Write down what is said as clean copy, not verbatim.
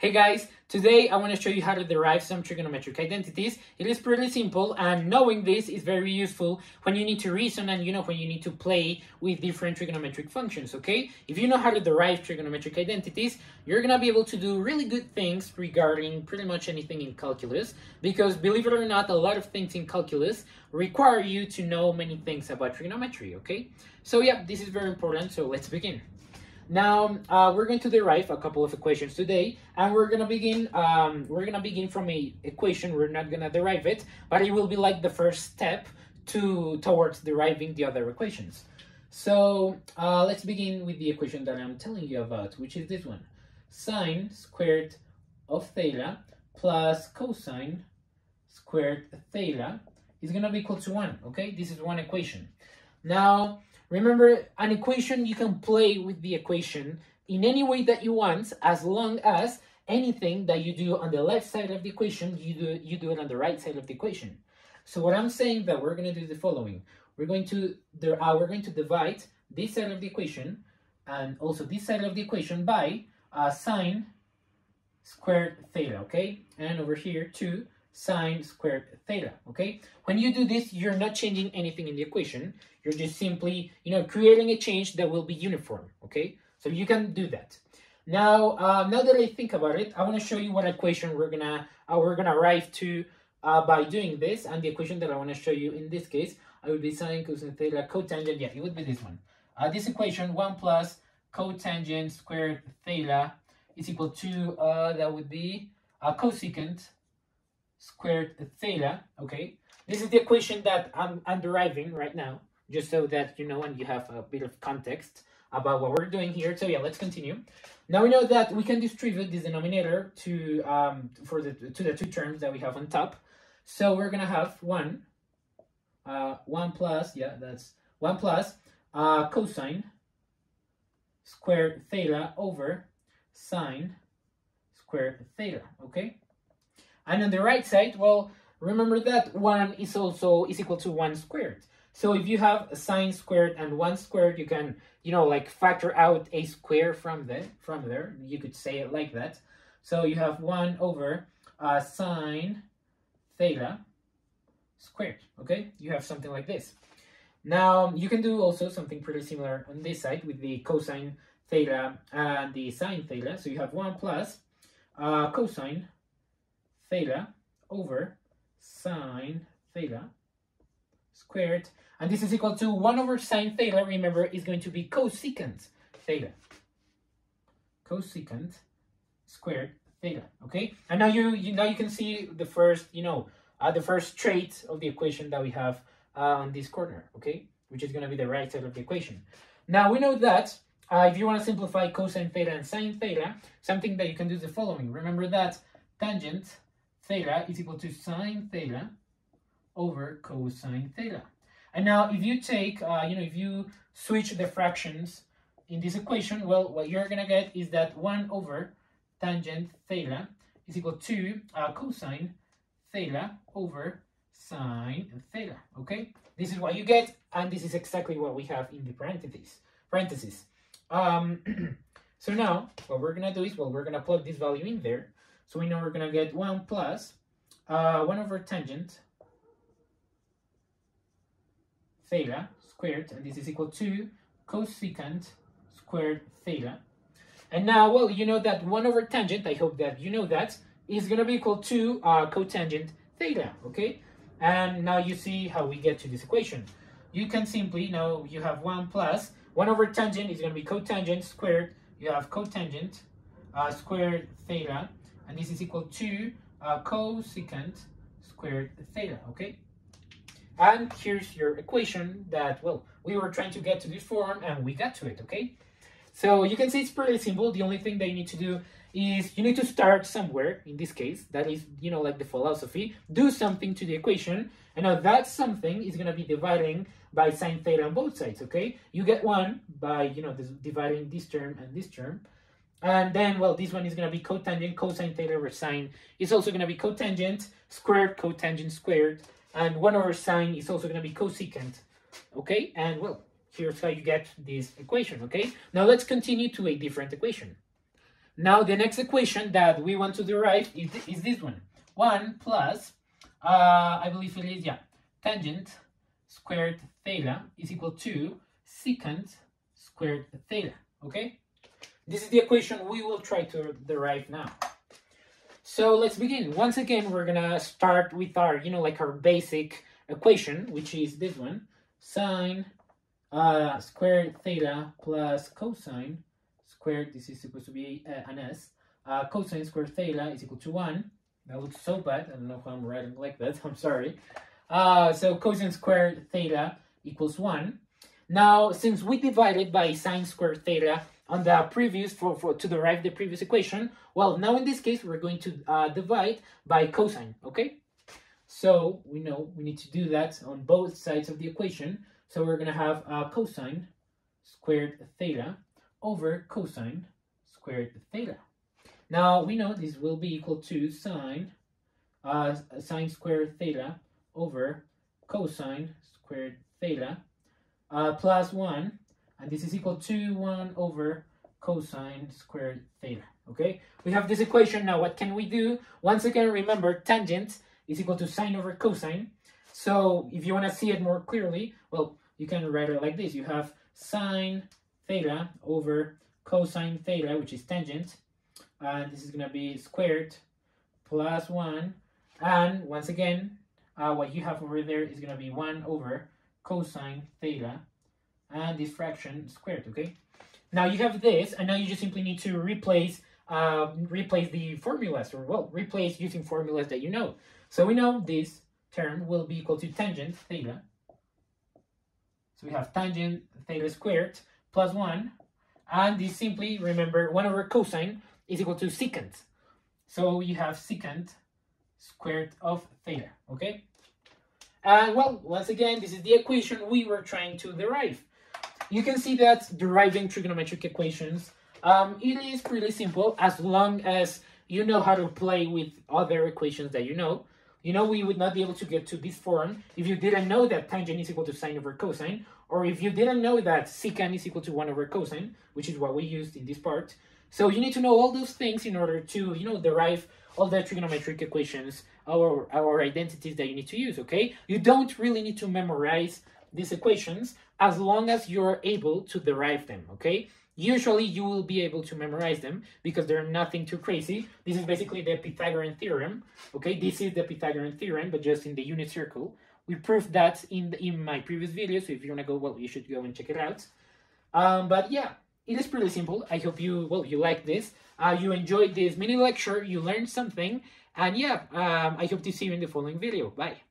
Hey guys, today I want to show you how to derive some trigonometric identities. It is pretty simple, and knowing this is very useful when you need to reason and when you need to play with different trigonometric functions, okay? If you know how to derive trigonometric identities, you're gonna be able to do really good things regarding pretty much anything in calculus, because believe it or not, a lot of things in calculus require you to know many things about trigonometry, okay? So yeah, this is very important, so let's begin. Now, we're going to derive a couple of equations today, and we're going to begin from a equation. We're not going to derive it, but it will be like the first step towards deriving the other equations. So let's begin with the equation that I'm telling you about, which is this one. Sine squared of theta plus cosine squared theta is going to be equal to 1, okay? This is one equation. Now, remember, an equation, you can play with the equation in any way that you want, as long as anything that you do on the left side of the equation, you do it on the right side of the equation. So what I'm saying that we're going to do the following. We're going to divide this side of the equation and also this side of the equation by sine squared theta, okay? And over here, 2 sine squared theta, okay? When you do this, you're not changing anything in the equation. You're just simply, creating a change that will be uniform, okay? So you can do that. Now, now that I think about it, I want to show you what equation we're gonna arrive to by doing this, and the equation that I want to show you in this case, I would be sine cosine theta cotangent. Yeah, it would be this one. This equation, 1 plus cotangent squared theta is equal to that would be cosecant squared theta, okay? This is the equation that I'm deriving right now, just so that and you have a bit of context about what we're doing here. So yeah, let's continue. Now we know that we can distribute this denominator to the two terms that we have on top. So we're gonna have 1 plus cosine squared theta over sine squared theta, okay? And on the right side, well, remember that 1 is also equal to 1 squared. So if you have a sine squared and 1 squared, you can, factor out a square from there. You could say it like that. So you have 1 over sine theta squared, okay? You have something like this. Now, you can do also something pretty similar on this side with the cosine theta and the sine theta. So you have 1 plus cosine theta over sine theta squared, and this is equal to 1 over sine theta. Remember, is going to be cosecant squared theta, okay? And now you can see the first the first trait of the equation that we have on this corner, okay, which is going to be the right side of the equation. Now we know that if you want to simplify cosine theta and sine theta, something that you can do is the following. Remember that tangent theta is equal to sine theta over cosine theta. And now if you take, if you switch the fractions in this equation, well, what you're going to get is that 1 over tangent theta is equal to cosine theta over sine theta, okay? This is what you get, and this is exactly what we have in the parentheses. So now what we're going to do is, well, we're going to plug this value in there. So we know we're going to get 1 plus 1 over tangent theta squared, and this is equal to cosecant squared theta. And now, well, you know that 1 over tangent, I hope that you know that, is going to be equal to cotangent theta, okay? And now you see how we get to this equation. You can simply, now you have 1 plus 1 over tangent is going to be cotangent squared. You have cotangent squared theta, and this is equal to cosecant squared theta, okay? And here's your equation that, well, we were trying to get to this form, and we got to it, okay? So you can see it's pretty simple. The only thing that you need to do is you need to start somewhere. In this case, that is, like the philosophy, do something to the equation. And now that something is going to be dividing by sine theta on both sides, okay? You get 1 by, dividing this term and this term. And then, well, this one is going to be cotangent cosine theta over sine. It's also going to be cotangent squared cotangent squared. And 1 over sine is also going to be cosecant, okay? And, well, here's how you get this equation, okay? Now let's continue to a different equation. Now the next equation that we want to derive is this one. 1 plus, I believe it is, yeah, tangent squared theta is equal to secant squared theta, okay? This is the equation we will try to derive now. So let's begin. Once again, we're gonna start with our, you know, like our basic equation, which is this one, sine squared theta plus cosine squared, this is supposed to be an s, cosine squared theta is equal to 1. That looks so bad, I don't know how I'm writing like that, I'm sorry. So cosine squared theta equals 1. Now, since we divided by sine squared theta on the previous, to derive the previous equation, well, now in this case, we're going to divide by cosine, okay? So we know we need to do that on both sides of the equation. So we're gonna have cosine squared theta over cosine squared theta. Now we know this will be equal to sine squared theta over cosine squared theta plus 1, and this is equal to 1 over cosine squared theta, okay? We have this equation now. What can we do? Once again, remember, tangent is equal to sine over cosine. So if you want to see it more clearly, well, you can write it like this. You have sine theta over cosine theta, which is tangent, and this is going to be squared plus 1, and once again, what you have over there is going to be 1 over cosine theta, and this fraction squared, okay? Now you have this, and now you just simply need to replace the formulas, or well, replace using formulas that you know. So we know this term will be equal to tangent theta. So we have tangent theta squared plus 1, and this simply, remember, 1 over cosine is equal to secant. So you have secant squared of theta, okay? And well, once again, this is the equation we were trying to derive. You can see that deriving trigonometric equations, it is pretty simple as long as you know how to play with other equations that you know. You know, we would not be able to get to this form if you didn't know that tangent is equal to sine over cosine, or if you didn't know that secant is equal to 1 over cosine, which is what we used in this part. So you need to know all those things in order to, you know, derive all the trigonometric equations, our identities that you need to use, okay? You don't really need to memorize these equations as long as you're able to derive them, okay? Usually you will be able to memorize them because they're nothing too crazy. This is basically the Pythagorean theorem, okay? This is the Pythagorean theorem, but just in the unit circle. We proved that in my previous video, so if you want to go, well, you should go and check it out. But yeah, it is pretty simple. I hope you, well, you like this. You enjoyed this mini lecture, you learned something, and yeah, I hope to see you in the following video. Bye.